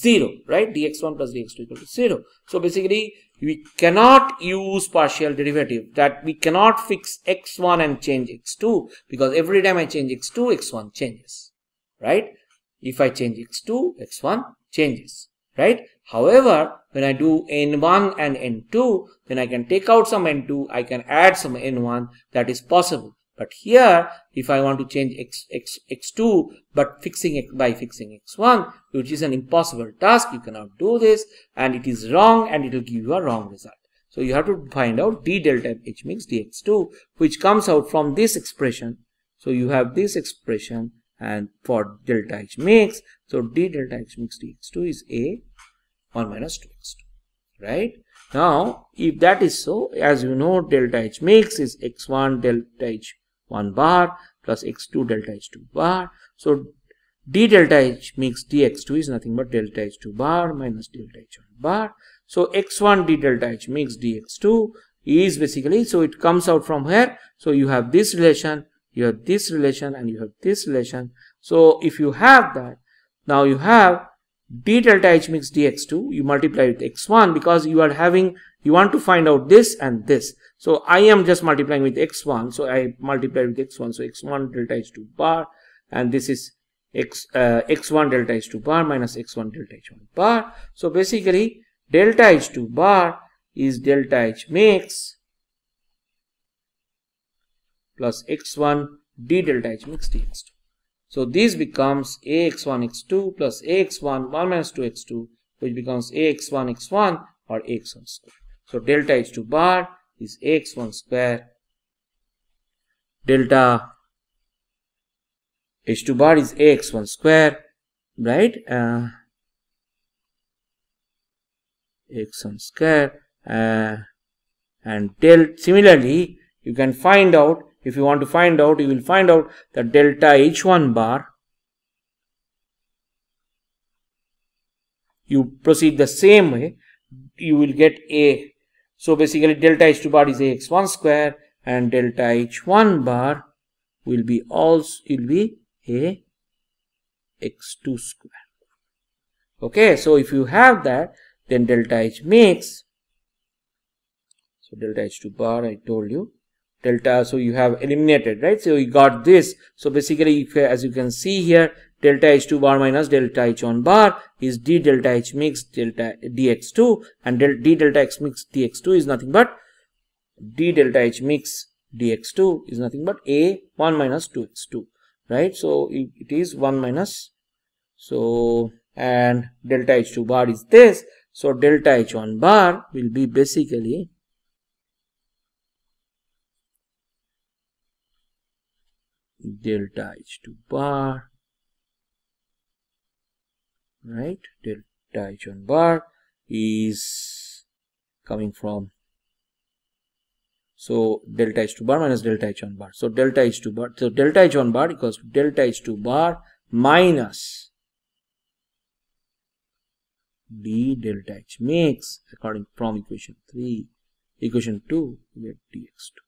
zero, right? dx one plus dx two equal to zero. So basically, we cannot use partial derivative, that we cannot fix x one and change x two, because every time I change x two, x one changes, right? If I change x two, x one changes, right? However, when I do n one and n two, then I can take out some n two, I can add some n one, that is possible. But here, if I want to change x, x, x2, but fixing x by fixing x one, which is an impossible task, you cannot do this, and it is wrong, and it will give you a wrong result. So you have to find out d delta H mix dx two, which comes out from this expression. So you have this expression, and for delta H mix, so d delta H mix dx two is A one minus two x two, right? Now, if that is so, as you know, delta H mix is x one delta H one bar plus x two delta H two bar. So d delta H mix dx two is nothing but delta H two bar minus delta H one bar. So x one d delta H mix dx two is basically, so it comes out from here. So you have this relation, you have this relation, and you have this relation. So if you have that, now you have d delta H mix d x two, you multiply with x one, because you are having, you want to find out this and this. So I am just multiplying with x one, so I multiply with x one, so x one delta H two bar, and this is x uh, x one delta H two bar minus x one delta H one bar. So basically delta H two bar is delta H mix plus x one d delta H mix d x two. So this becomes a x one x two plus a x one one minus two x two, which becomes a x one x one or a x one square. So delta H two bar is a x one square, delta H two bar is a x one square, right? Uh, a x one square, uh, and del similarly you can find out, if you want to find out, you will find out that delta H one bar, you proceed the same way, you will get a. So basically delta H two bar is a x one square, and delta H one bar will be also will be a x two square. Okay, so if you have that, then delta H makes, so delta H two bar I told you, delta, so you have eliminated, right? So you got this. So basically, if, as you can see here, delta H two bar minus delta H one bar is d delta H mix delta d x two, and del d delta H mix d x two is nothing but d delta H mix d x two is nothing but a one minus two x two, right? So it, it is one minus, so, and delta H two bar is this. So delta H one bar will be basically delta H two bar, right? Delta H one bar is coming from, so delta H two bar minus delta H one bar. So delta H two bar, so delta H one bar equals delta H two bar minus d delta H mix, according from equation three, equation two, we get d x two,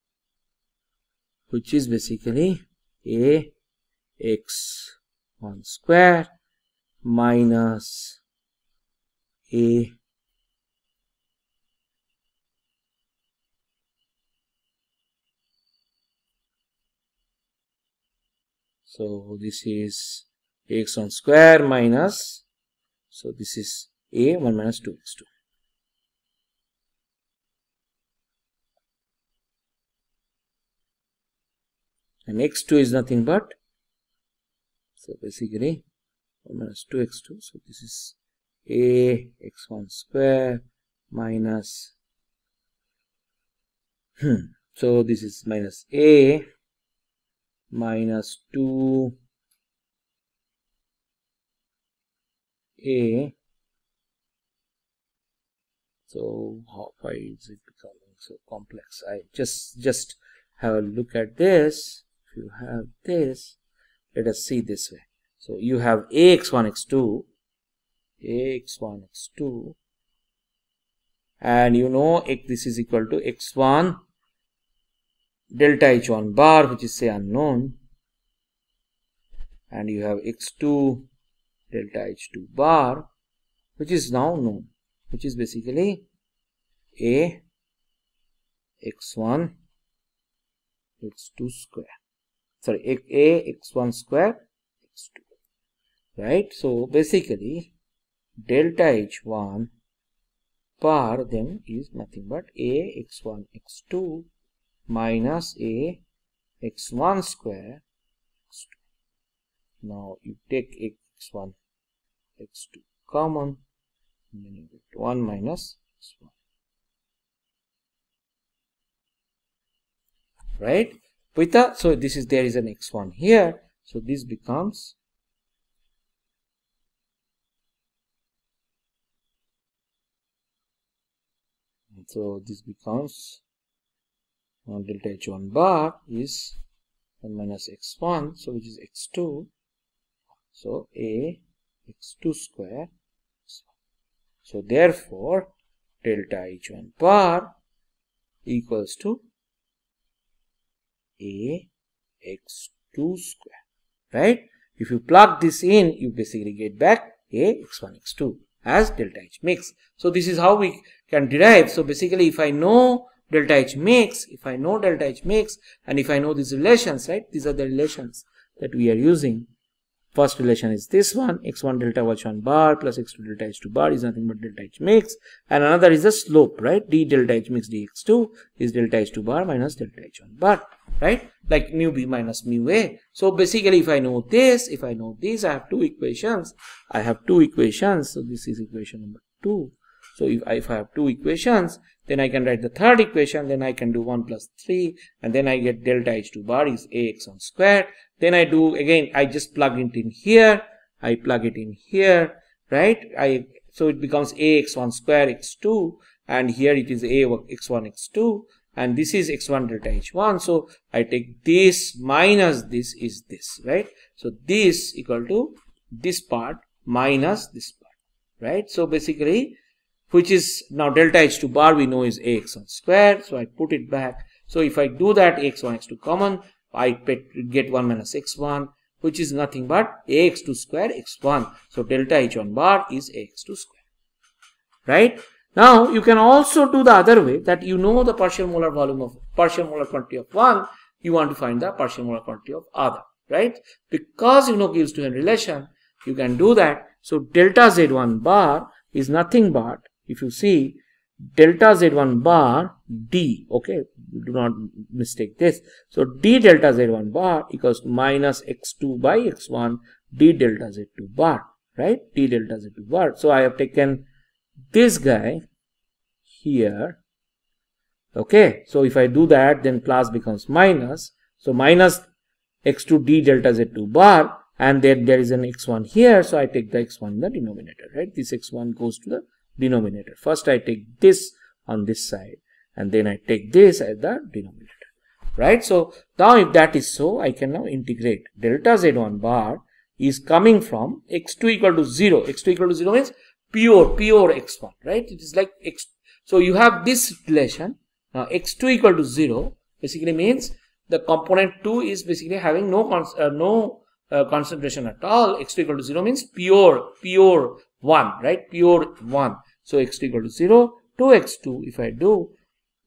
which is basically a x one square minus a so this is a x one square minus, so this is a one minus two x two. And x two is nothing but, so basically one minus two x two. So this is a x one square minus, hmm, so this is minus a minus two a. So how, why is it becoming so complex? I just just have a look at this. You have this, let us see this way. So you have a x one x two, a x one x two, and you know this is equal to x one delta h one bar, which is say unknown, and you have x two delta h two bar, which is now known, which is basically a x one x two square, sorry, a x one square x two, right? So basically delta h one bar then is nothing but a x one x two minus a x one square x two. Now you take x one x two common, and then you get one minus x one, right? With a, so this is, there is an x one here, so this becomes so this becomes now delta h one bar is one minus x one, so which is x two, so a x two square x one. So therefore delta h one bar equals to a x two square, right? If you plug this in, you basically get back A x one x two as delta H max. So this is how we can derive. So basically, if I know delta H max, if I know delta H max, and if I know these relations, right, these are the relations that we are using. First relation is this one, x one delta h one bar plus x two delta h two bar is nothing but delta H max, and another is the slope, right, d delta H max d x two is delta h two bar minus delta h one bar, right, like mu b minus mu a. So basically, if I know this, if I know this, I have two equations, I have two equations, so this is equation number two. So if I, if I have two equations, then I can write the third equation, then I can do one plus three, and then I get delta h two bar is a x one squared. Then I do, again, I just plug it in here, I plug it in here, right, I so it becomes a x one square x two, and here it is a x one x two, and this is x one delta h one. So I take this minus this is this, right, so this equal to this part minus this part, right, so basically, which is now delta h two bar we know is a x one square, so I put it back. So if I do that, a x one x two common, I get one minus x one, which is nothing but a x two square x one. So delta h one bar is a x two square, right. Now you can also do the other way, that you know the partial molar volume of partial molar quantity of one, you want to find the partial molar quantity of other, right, because you know Gibbs-Duhem relation, you can do that. So delta z one bar is nothing but, if you see, delta z one bar d, okay, do not mistake this. So d delta z one bar equals minus x two by x one d delta z two bar, right, d delta z two bar. So I have taken this guy here, okay, so if I do that, then plus becomes minus, so minus x two d delta z two bar, and then there is an x one here, so I take the x one in the denominator, right, this x one goes to the denominator. First I take this on this side, and then I take this as the denominator, right. So now if that is so, I can now integrate. Delta z one bar is coming from x two equal to zero, x two equal to zero means pure, pure x one, right, it is like x, so you have this relation, now x two equal to zero basically means the component two is basically having no, cons uh, no uh, concentration at all. X two equal to zero means pure, pure one, right, pure one. So x two equal to zero, to x two if I do,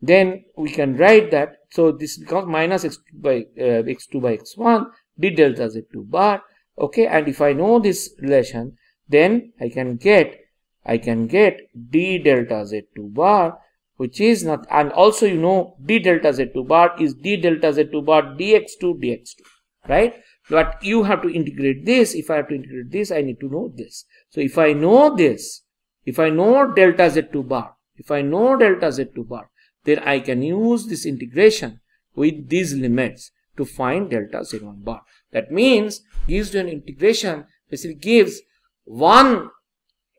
then we can write that, so this becomes minus x two by uh, x two by x one d delta z two bar, okay, and if I know this relation, then I can get, I can get d delta z two bar, which is not, and also you know d delta z two bar is d delta z two bar d x two d x two, right, but you have to integrate this. If I have to integrate this, I need to know this. So if I know this, if I know delta z two bar, if I know delta z two bar, then I can use this integration with these limits to find delta z one bar. That means Gibbs-Duhem integration basically gives one,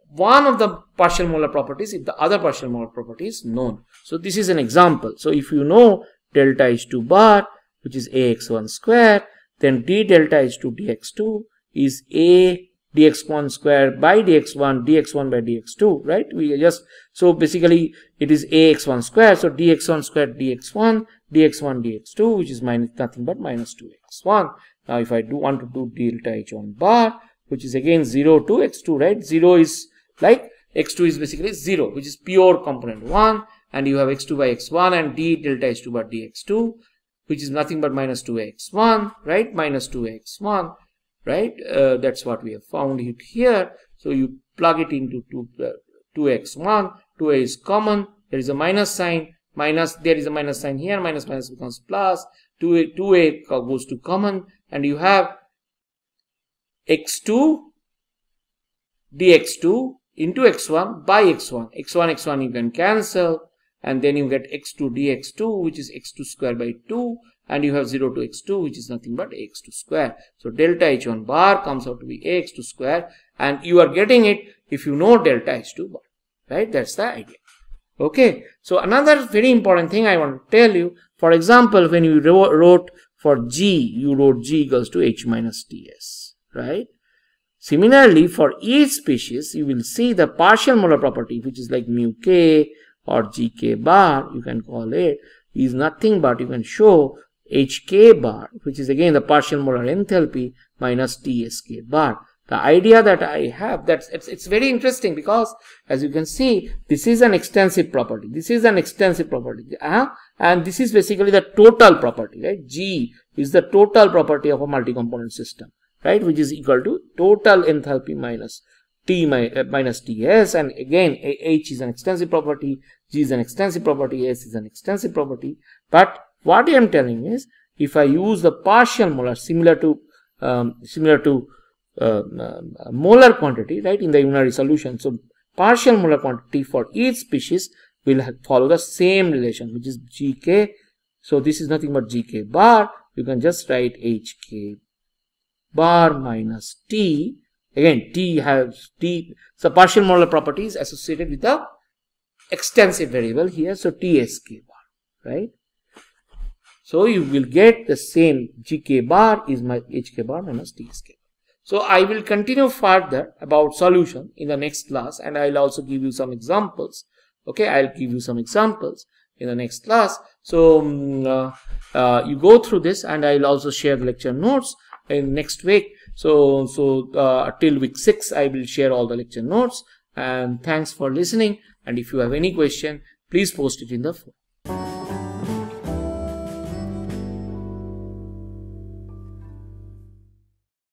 one of the partial molar properties if the other partial molar property is known. So this is an example. So if you know delta h two bar, which is a x one square, then d delta h two d x two is a d x one square by d x one, d x one by d x two, right, we just, so basically it is a x one square, so d x one square d x one, d x one d x two, which is minus nothing but minus two x one. Now if I do want to do delta h one bar, which is again zero to x two, right, zero is like x two is basically zero, which is pure component one, and you have x two by x one and d delta h two by d x two, which is nothing but minus two x one, right, minus two x one, right, uh, that's what we have found it here. So you plug it into two, uh, two x one, two a is common, there is a minus sign, minus, there is a minus sign here, minus minus becomes plus, two a, two a goes to common, and you have x two d x two into x one by x one, x one x one you can cancel, and then you get x two d x two, which is x two square by two, and you have zero to x two, which is nothing but a x two square. So delta h one bar comes out to be a x two square, and you are getting it if you know delta h two bar, right, that's the idea, okay. So another very important thing I want to tell you, for example, when you wrote for g, you wrote g equals to h minus ts, right. Similarly, for each species, you will see the partial molar property, which is like mu k, or gk bar, you can call it, is nothing but you can show hk bar, which is again the partial molar enthalpy minus tsk bar. The idea that I have, that's it's, it's very interesting, because as you can see, this is an extensive property. This is an extensive property. Uh-huh. And this is basically the total property, right? G is the total property of a multi-component system, right? Which is equal to total enthalpy minus T my, uh, minus Ts. And again, H is an extensive property. G is an extensive property. S is an extensive property. But what I am telling is, if I use the partial molar, similar to, um, similar to, Uh, molar quantity, right, in the unary solution. So partial molar quantity for each species will follow the same relation, which is G K. So this is nothing but G K bar. You can just write H K bar minus T. Again, T has T. So partial molar property is associated with the extensive variable here. So T S K bar, right? So you will get the same G K bar is my H K bar minus T S K. So I will continue further about solution in the next class, and I'll also give you some examples. Okay, I'll give you some examples in the next class. So um, uh, uh, you go through this, and I'll also share lecture notes in next week. So so uh, till week six, I will share all the lecture notes. And thanks for listening. And if you have any question, please post it in the forum.